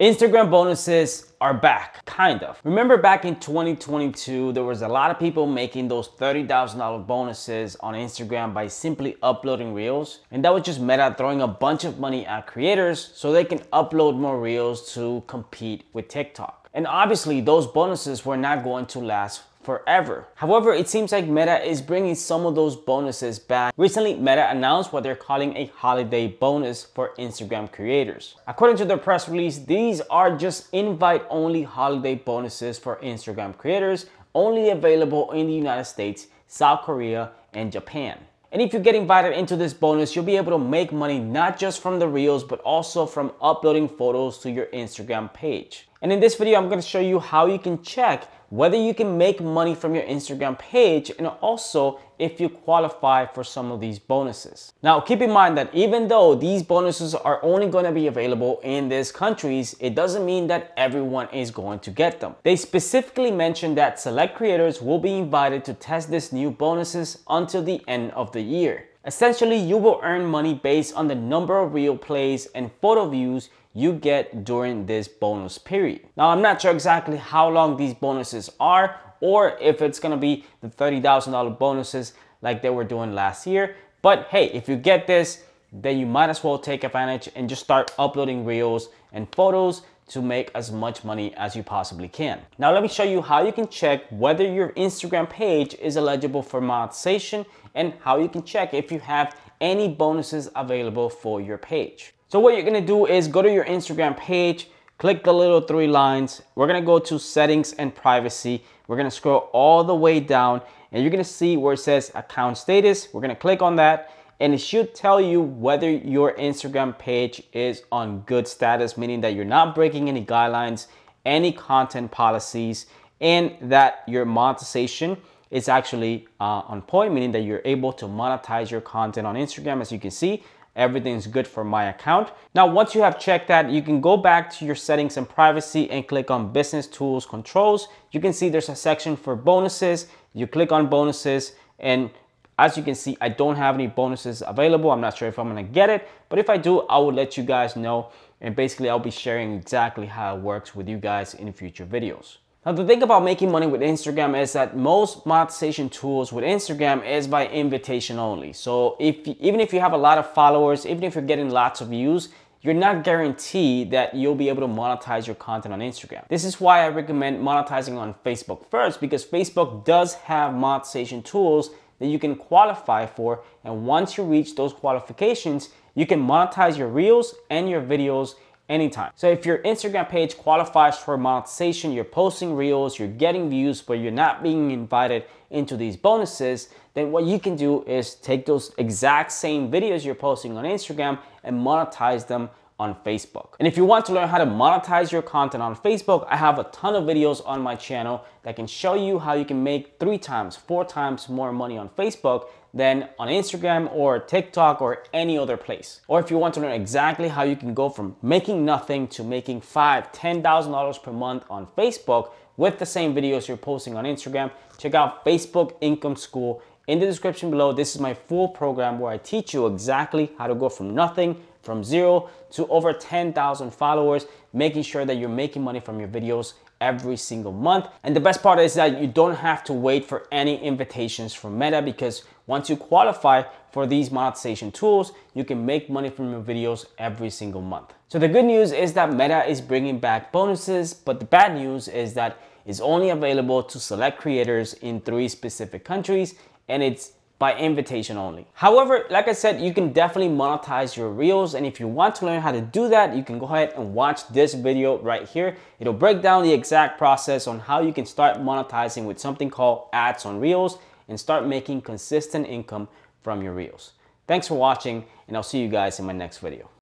Instagram bonuses are back, kind of. Remember back in 2022, there was a lot of people making those $30,000 bonuses on Instagram by simply uploading reels. And that was just Meta throwing a bunch of money at creators so they can upload more reels to compete with TikTok. And obviously those bonuses were not going to last forever. However, it seems like Meta is bringing some of those bonuses back. Recently, Meta announced what they're calling a holiday bonus for Instagram creators. According to their press release, these are just invite-only holiday bonuses for Instagram creators, only available in the United States, South Korea, and Japan. And if you get invited into this bonus, you'll be able to make money not just from the reels, but also from uploading photos to your Instagram page. And in this video, I'm going to show you how you can check whether you can make money from your Instagram page and also if you qualify for some of these bonuses. Now, keep in mind that even though these bonuses are only going to be available in these countries, it doesn't mean that everyone is going to get them. They specifically mentioned that select creators will be invited to test these new bonuses until the end of the year. Essentially, you will earn money based on the number of reel plays and photo views you get during this bonus period. Now, I'm not sure exactly how long these bonuses are or if it's gonna be the $30,000 bonuses like they were doing last year, but hey, if you get this, then you might as well take advantage and just start uploading reels and photos to make as much money as you possibly can. Now, let me show you how you can check whether your Instagram page is eligible for monetization and how you can check if you have any bonuses available for your page. So what you're gonna do is go to your Instagram page, click the little three lines. We're gonna go to settings and privacy. We're gonna scroll all the way down and you're gonna see where it says account status. We're gonna click on that and it should tell you whether your Instagram page is on good status, meaning that you're not breaking any guidelines, any content policies, and that your monetization is actually on point, meaning that you're able to monetize your content on Instagram. As you can see, everything's good for my account. Now, once you have checked that, you can go back to your settings and privacy and click on business tools controls. You can see there's a section for bonuses. You click on bonuses and as you can see, I don't have any bonuses available. I'm not sure if I'm gonna get it, but if I do, I will let you guys know. And basically I'll be sharing exactly how it works with you guys in future videos. Now, the thing about making money with Instagram is that most monetization tools with Instagram is by invitation only. So even if you have a lot of followers, even if you're getting lots of views, you're not guaranteed that you'll be able to monetize your content on Instagram. This is why I recommend monetizing on Facebook first, because Facebook does have monetization tools that you can qualify for. And once you reach those qualifications, you can monetize your reels and your videos anytime. So if your Instagram page qualifies for monetization, you're posting reels, you're getting views, but you're not being invited into these bonuses, then what you can do is take those exact same videos you're posting on Instagram and monetize them on Facebook. And if you want to learn how to monetize your content on Facebook, I have a ton of videos on my channel that can show you how you can make 3 times, 4 times more money on Facebook than on Instagram or TikTok or any other place. Or if you want to learn exactly how you can go from making nothing to making $5,000 to $10,000 per month on Facebook with the same videos you're posting on Instagram, check out Facebook Income School in the description below. This is my full program where I teach you exactly how to go from nothing, from 0 to over 10,000 followers, making sure that you're making money from your videos every single month. And the best part is that you don't have to wait for any invitations from Meta, because once you qualify for these monetization tools, you can make money from your videos every single month. So the good news is that Meta is bringing back bonuses, but the bad news is that it's only available to select creators in 3 specific countries and it's by invitation only. However, like I said, you can definitely monetize your reels. And if you want to learn how to do that, you can go ahead and watch this video right here. It'll break down the exact process on how you can start monetizing with something called ads on reels and start making consistent income from your reels. Thanks for watching, and I'll see you guys in my next video.